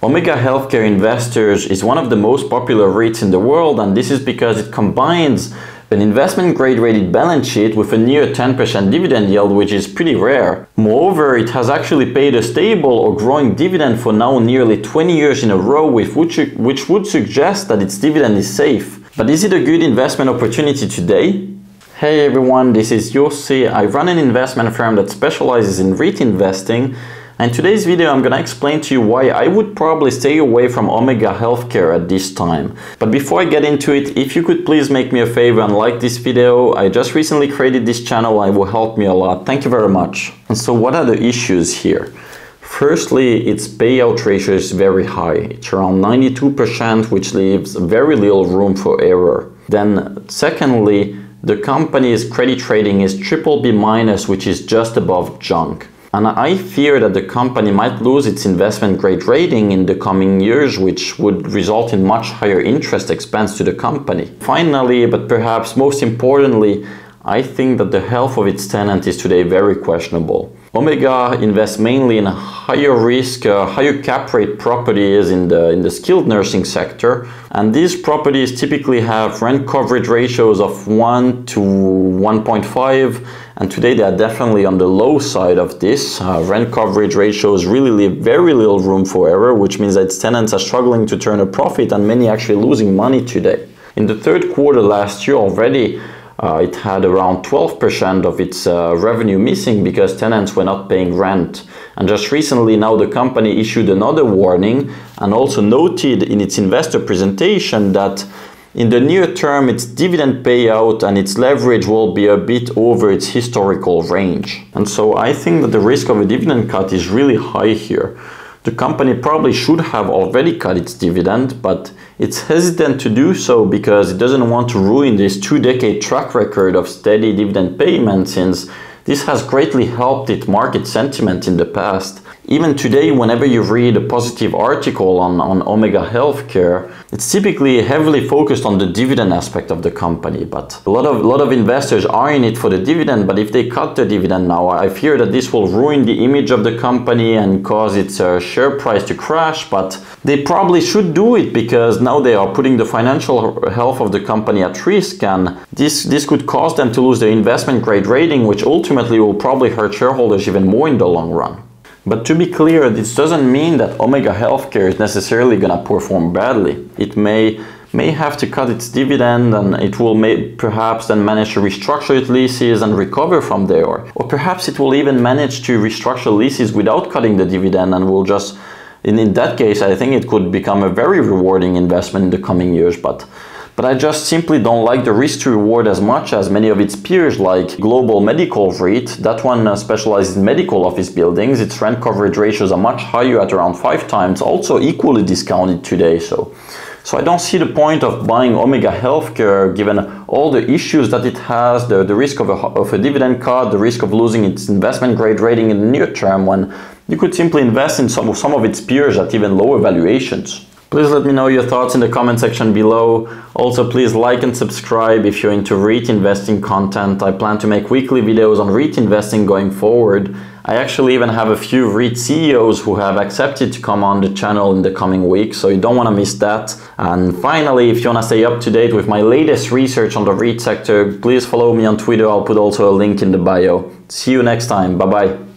Omega Healthcare Investors is one of the most popular REITs in the world, and this is because it combines an investment grade rated balance sheet with a near 10% dividend yield, which is pretty rare. Moreover, it has actually paid a stable or growing dividend for now nearly 20 years in a row, which would suggest that its dividend is safe. But is it a good investment opportunity today? Hey everyone, this is Yossi. I run an investment firm that specializes in REIT investing. In today's video, I'm gonna explain to you why I would probably stay away from Omega Healthcare at this time. But before I get into it, if you could please make me a favor and like this video. I just recently created this channel and it will help me a lot. Thank you very much. And so what are the issues here? Firstly, its payout ratio is very high. It's around 92%, which leaves very little room for error. Then secondly, the company's credit rating is BBB-, which is just above junk. And I fear that the company might lose its investment grade rating in the coming years, which would result in much higher interest expense to the company. Finally, but perhaps most importantly, I think that the health of its tenant is today very questionable. Omega invests mainly in higher risk, higher cap rate properties in the skilled nursing sector. And these properties typically have rent coverage ratios of 1 to 1.5. And today they are definitely on the low side of this. Rent coverage ratios really leave very little room for error, which means that its tenants are struggling to turn a profit and many actually losing money today. In the third quarter last year already, it had around 12% of its revenue missing because tenants were not paying rent. And just recently now the company issued another warning and also noted in its investor presentation that in the near term, its dividend payout and its leverage will be a bit over its historical range. And so I think that the risk of a dividend cut is really high here. The company probably should have already cut its dividend, but it's hesitant to do so because it doesn't want to ruin this 2-decade track record of steady dividend payment, since this has greatly helped its market sentiment in the past. Even today, whenever you read a positive article on Omega Healthcare, it's typically heavily focused on the dividend aspect of the company. But a lot of investors are in it for the dividend, but if they cut the dividend now, I fear that this will ruin the image of the company and cause its share price to crash. But they probably should do it because now they are putting the financial health of the company at risk, and this could cause them to lose their investment grade rating, which ultimately will probably hurt shareholders even more in the long run. But to be clear, this doesn't mean that Omega Healthcare is necessarily gonna perform badly. It may have to cut its dividend, and it will perhaps then manage to restructure its leases and recover from there. Or perhaps it will even manage to restructure leases without cutting the dividend and will just, in that case, I think it could become a very rewarding investment in the coming years. But I just simply don't like the risk to reward as much as many of its peers, like Global Medical REIT. That one specializes in medical office buildings. Its rent coverage ratios are much higher at around 5 times, also equally discounted today. So I don't see the point of buying Omega Healthcare, given all the issues that it has, the risk of a dividend cut, the risk of losing its investment grade rating in the near term, when you could simply invest in some of its peers at even lower valuations. Please let me know your thoughts in the comment section below. Also, please like and subscribe if you're into REIT investing content. I plan to make weekly videos on REIT investing going forward. I actually even have a few REIT CEOs who have accepted to come on the channel in the coming weeks, so you don't want to miss that. And finally, if you want to stay up to date with my latest research on the REIT sector, please follow me on Twitter. I'll put also a link in the bio. See you next time. Bye-bye.